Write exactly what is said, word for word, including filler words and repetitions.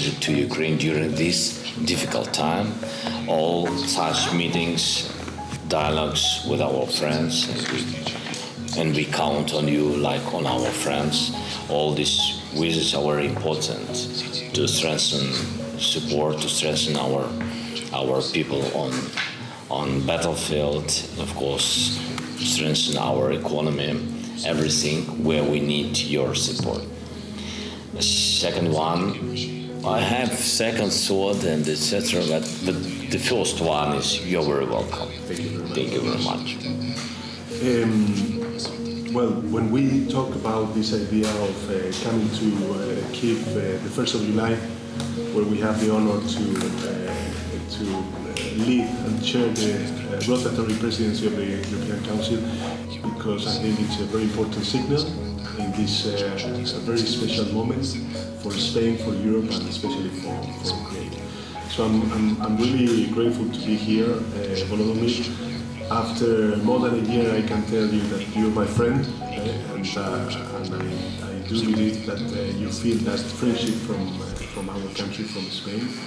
related to Ukraine during this difficult time. All such meetings, dialogues with our friends, and we, and we count on you like on our friends. All these visits are very important to strengthen support, to strengthen our our people on on battlefield, of course, strengthen our economy, everything where we need your support. Second one, I have second thought and et cetera, but, but the first one is you're very welcome. Thank you very much. Thank you very much. Um, well, when we talk about this idea of uh, coming to uh, Kiev uh, the first of July, where we have the honor to uh, to lead and chair the uh, Rotatory Presidency of the European Council, because I think it's a very important signal in this uh, very special moment for Spain, for Europe, and especially for, for Ukraine. So I'm, I'm, I'm really grateful to be here, uh, Volodymyr. After more than a year, I can tell you that you're my friend, uh, and, uh, and I, I do believe that uh, you feel that friendship from, uh, from our country, from Spain.